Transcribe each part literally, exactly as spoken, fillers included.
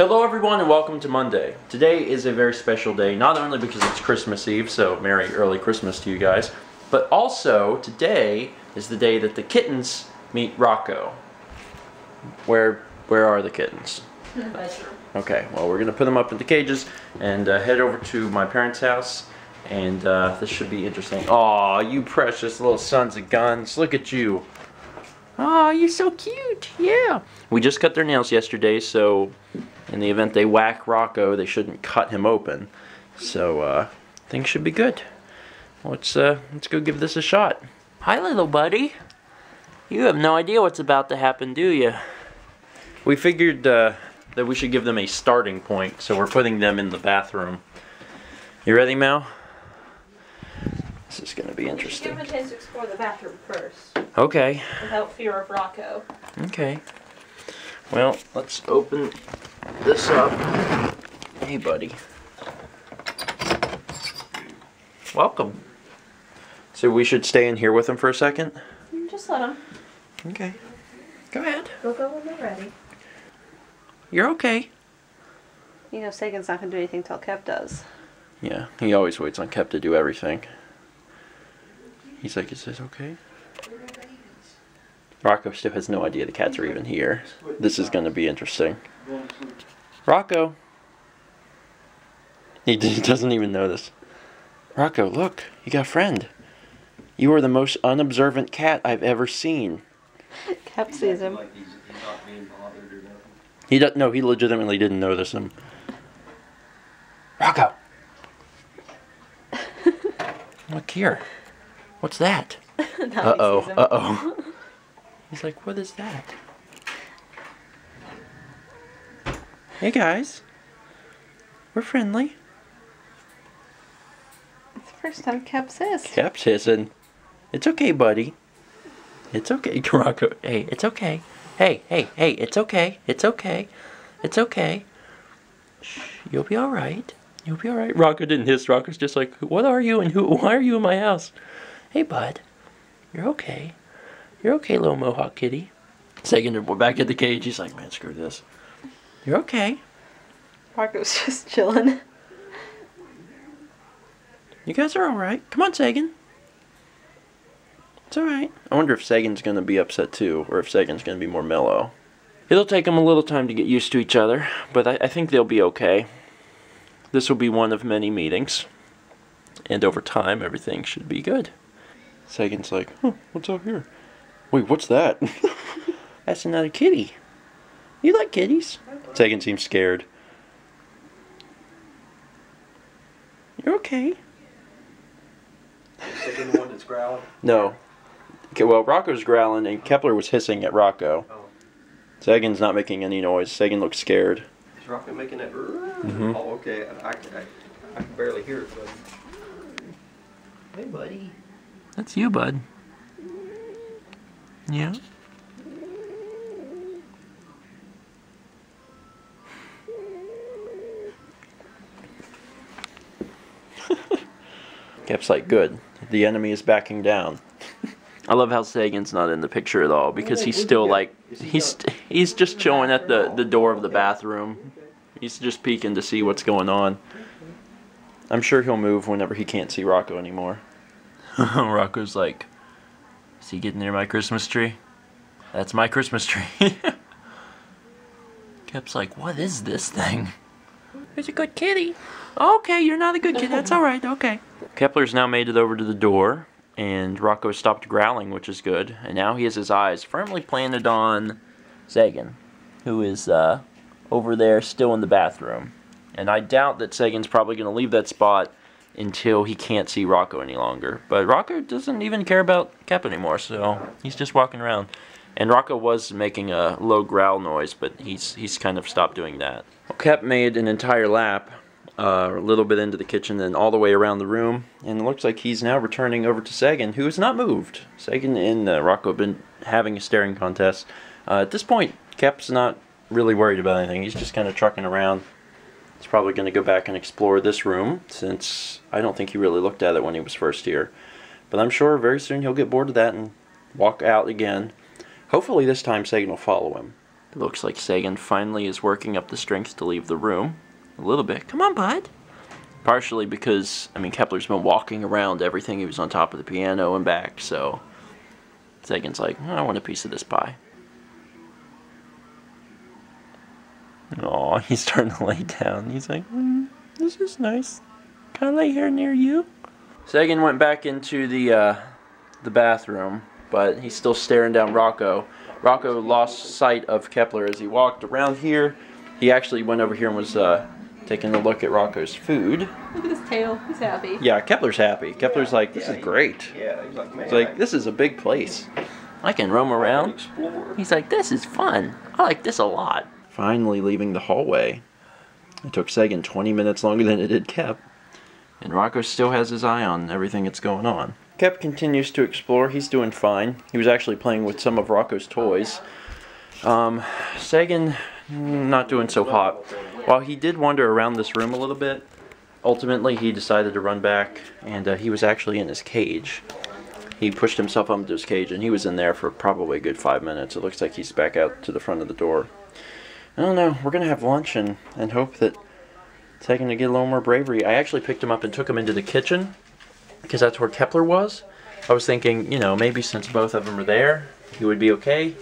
Hello everyone and welcome to Monday. Today is a very special day, not only because it's Christmas Eve, so Merry Early Christmas to you guys, but also today is the day that the kittens meet Rocko. Where where are the kittens? In the bedroom. Okay, well we're going to put them up in the cages and uh, head over to my parents' house, and uh, this should be interesting. Aw, you precious little sons of guns, look at you. Aw, you're so cute, yeah. We just cut their nails yesterday, so in the event they whack Rocko, they shouldn't cut him open. So uh, things should be good. Let's uh, let's go give this a shot. Hi, little buddy. You have no idea what's about to happen, do you? We figured uh, that we should give them a starting point, so we're putting them in the bathroom. You ready, Mal? This is going to be interesting. Give it a chance to explore the bathroom first. Okay. Without fear of Rocko. Okay. Well, let's open this up. Hey, buddy. Welcome. So we should stay in here with him for a second? Just let him. Okay. Go ahead. We'll go when they're ready. You're okay. You know, Sagan's not going to do anything till Kep does. Yeah, he always waits on Kep to do everything. He's like, is this okay? Rocko still has no idea the cats are even here. This is going to be interesting. Rocko! He doesn't even know this. Rocko, look, you got a friend. You are the most unobservant cat I've ever seen. Kep sees him. He doesn't. No, he legitimately didn't notice him. Rocko! Look here. What's that? Uh-oh, uh-oh. He's like, what is that? Hey guys, we're friendly. It's the first time Kep's hissed. Kep's hissing. It's okay, buddy. It's okay, Rocko. Hey, it's okay. Hey, hey, hey, it's okay. It's okay. It's okay. Shh, you'll be all right. You'll be all right. Rocko didn't hiss. Rocko's just like, what are you and who? Why are you in my house? Hey, bud. You're okay. You're okay, little Mohawk kitty. Sagan, we're back at the cage. He's like, man, screw this. You're okay. Rocko's just chilling. You guys are all right. Come on, Sagan. It's all right. I wonder if Sagan's going to be upset, too, or if Sagan's going to be more mellow. It'll take them a little time to get used to each other, but I, I think they'll be okay. This will be one of many meetings, and over time, everything should be good. Sagan's like, huh, what's up here? Wait, what's that? That's another kitty. You like kitties? Sagan seems scared. You're okay. Is Sagan the one that's growling? No. Okay, well, Rocko's growling and Kepler was hissing at Rocko. Oh. Sagan's not making any noise. Sagan looks scared. Is Rocko making that? Mm-hmm. Oh, okay. I, I, I can barely hear it, buddy. Hey, buddy. That's you, bud. Yeah. Kep's like, good. The enemy is backing down. I love how Sagan's not in the picture at all because he's still like he's he's just chilling at the the door of the bathroom. He's just peeking to see what's going on. I'm sure he'll move whenever he can't see Rocko anymore. Rocko's like, is he getting near my Christmas tree? That's my Christmas tree. Kep's like, what is this thing? There's a good kitty. Okay, you're not a good kitty. That's all right. Okay. Kepler's now made it over to the door, and Rocko stopped growling, which is good. And now he has his eyes firmly planted on Sagan, who is uh, over there still in the bathroom. And I doubt that Sagan's probably going to leave that spot until he can't see Rocko any longer. But Rocko doesn't even care about Kep anymore, so he's just walking around. And Rocko was making a low growl noise, but he's he's kind of stopped doing that. Well, Kep made an entire lap, uh, a little bit into the kitchen and all the way around the room, and it looks like he's now returning over to Sagan, who is not moved. Sagan and uh, Rocko have been having a staring contest. Uh, at this point, Kep's not really worried about anything. He's just kind of trucking around. He's probably going to go back and explore this room, since I don't think he really looked at it when he was first here. But I'm sure very soon he'll get bored of that and walk out again. Hopefully this time Sagan will follow him. It looks like Sagan finally is working up the strength to leave the room. A little bit. Come on, bud. Partially because, I mean, Kepler's been walking around everything. He was on top of the piano and back, so Sagan's like, oh, I want a piece of this pie. Aw, he's starting to lay down. He's like, mm, this is nice. Can I lay here near you? Sagan went back into the, uh, the bathroom, but he's still staring down Rocko. Rocko lost sight of Kepler as he walked around here. He actually went over here and was uh, taking a look at Rocko's food. Look at his tail. He's happy. Yeah, Kepler's happy. Kepler's yeah. like, this yeah, is he, great. Yeah, he's like, man. He's like, this is a big place. I can roam around. Explore. He's like, this is fun. I like this a lot. Finally leaving the hallway. It took Sagan twenty minutes longer than it did Kep. And Rocko still has his eye on everything that's going on. Kep continues to explore. He's doing fine. He was actually playing with some of Rocko's toys. Um, Sagan, not doing so hot. While he did wander around this room a little bit, ultimately he decided to run back, and uh, he was actually in his cage. He pushed himself up into his cage, and he was in there for probably a good five minutes. It looks like he's back out to the front of the door. I don't know. We're going to have lunch and, and hope that Sagan to get a little more bravery. I actually picked him up and took him into the kitchen, because that's where Kepler was. I was thinking, you know, maybe since both of them are there, he would be okay.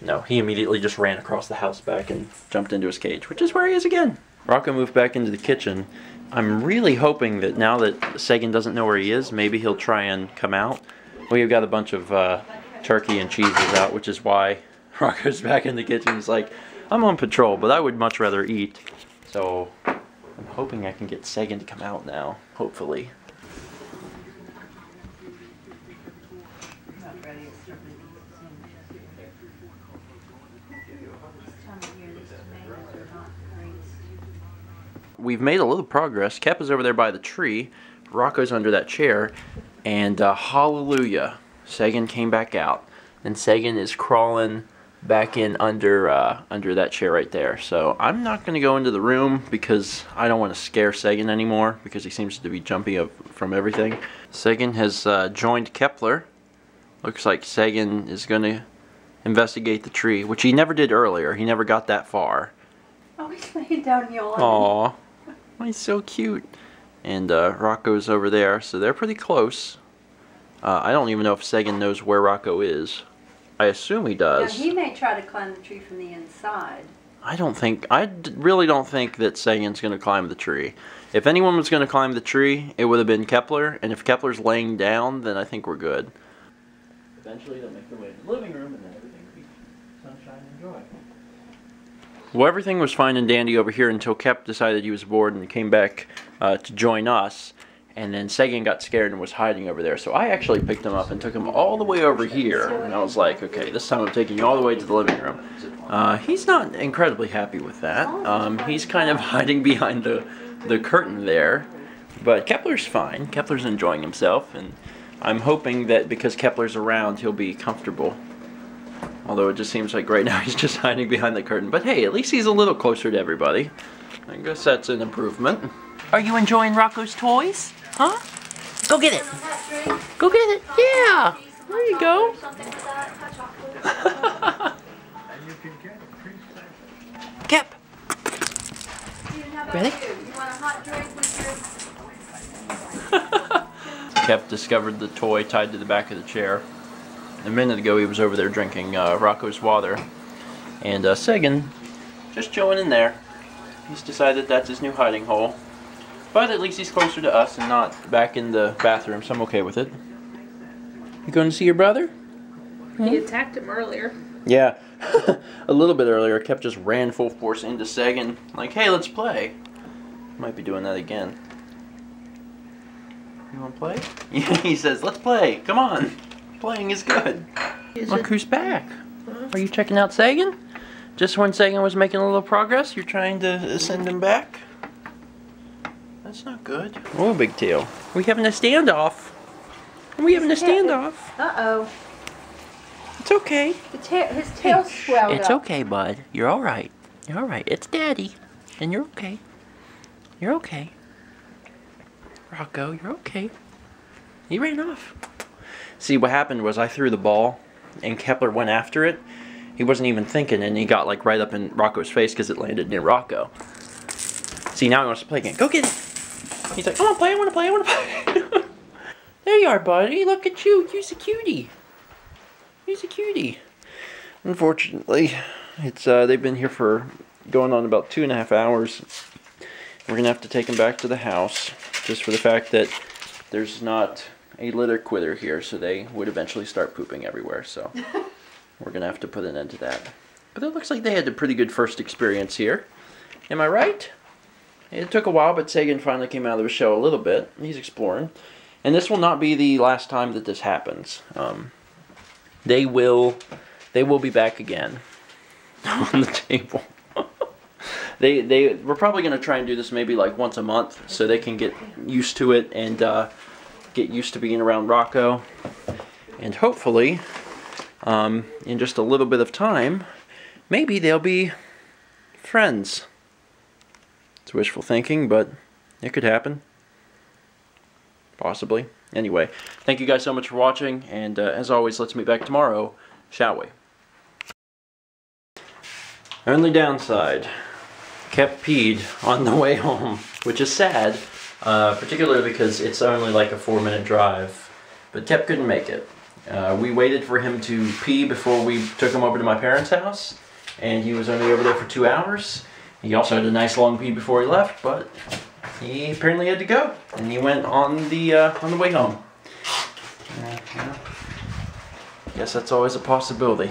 No, he immediately just ran across the house back and jumped into his cage, which is where he is again. Rocko moved back into the kitchen. I'm really hoping that now that Sagan doesn't know where he is, maybe he'll try and come out. We've got a bunch of uh, turkey and cheeses out, which is why Rocko's back in the kitchen. He's like, I'm on patrol, but I would much rather eat. So I'm hoping I can get Sagan to come out now, hopefully. We've made a little progress. Kep is over there by the tree. Rocko's under that chair. And uh, hallelujah, Sagan came back out. And Sagan is crawling back in under uh, under that chair right there. So I'm not going to go into the room because I don't want to scare Sagan anymore, because he seems to be jumpy up from everything. Sagan has uh, joined Kepler. Looks like Sagan is going to investigate the tree, which he never did earlier. He never got that far. Oh, he's laying down yawning. Aw, he's so cute. And uh, Rocko's over there, so they're pretty close. Uh, I don't even know if Sagan knows where Rocko is. I assume he does. Now, he may try to climb the tree from the inside. I don't think, I d really don't think that Sagan's going to climb the tree. If anyone was going to climb the tree, it would have been Kepler. And if Kepler's laying down, then I think we're good. Eventually they'll make their way to the living room and then everything will be sunshine and joy. Well, everything was fine and dandy over here until Kep decided he was bored and came back uh, to join us. And then Sagan got scared and was hiding over there. So I actually picked him up and took him all the way over here. And I was like, okay, this time I'm taking you all the way to the living room. Uh, he's not incredibly happy with that. Um, he's kind of hiding behind the, the curtain there. But Kepler's fine. Kepler's enjoying himself. And I'm hoping that because Kepler's around, he'll be comfortable. Although it just seems like right now he's just hiding behind the curtain. But hey, at least he's a little closer to everybody. I guess that's an improvement. Are you enjoying Rocko's toys? Huh? Go get it. Go get it. Yeah. There you go. Kep. Ready? Kep discovered the toy tied to the back of the chair. A minute ago he was over there drinking uh, Rocko's water. And uh, Sagan, just chilling in there. He's decided that's his new hiding hole. But at least he's closer to us and not back in the bathroom, so I'm okay with it. You going to see your brother? Hmm? He attacked him earlier. Yeah, a little bit earlier. Kep just ran full force into Sagan, like, hey, let's play. Might be doing that again. You want to play? He says, let's play. Come on. Playing is good. Is Look it? Who's back. Huh? Are you checking out Sagan? Just when Sagan was making a little progress, you're trying to send him back? That's not good. Oh, big tail. We having a standoff. We having a standoff. Uh-oh. It's okay. The ta his tail hey, swelled It's up. Okay, bud. You're all right. You're all right. It's Daddy. And you're okay. You're okay. Rocko, you're okay. He ran off. See, what happened was I threw the ball, and Kepler went after it, He wasn't even thinking, and he got like right up in Rocko's face because it landed near Rocko. See, now he wants to play again. Go get it! He's like, I want to play, I want to play, I want to play. There you are, buddy. Look at you. You're a cutie. You're a cutie. Unfortunately, it's uh, they've been here for going on about two and a half hours. We're going to have to take him back to the house just for the fact that there's not a litter quitter here, so they would eventually start pooping everywhere. So we're going to have to put an end to that. But it looks like they had a pretty good first experience here. Am I right? It took a while, but Sagan finally came out of the shell a little bit. He's exploring. And this will not be the last time that this happens. Um, they will they will be back again on the table. They, they, we're probably going to try and do this maybe like once a month so they can get used to it and uh, get used to being around Rocko. And hopefully, um, in just a little bit of time, maybe they'll be friends. It's wishful thinking, but it could happen. Possibly. Anyway, thank you guys so much for watching, and uh, as always, let's meet back tomorrow, shall we? Only downside. Kep peed on the way home, which is sad, uh, particularly because it's only like a four minute drive, but Kep couldn't make it. Uh, we waited for him to pee before we took him over to my parents' house, and he was only over there for two hours. He also had a nice long pee before he left, but he apparently had to go, and he went on the, uh, on the way home. Uh, yeah. Guess that's always a possibility.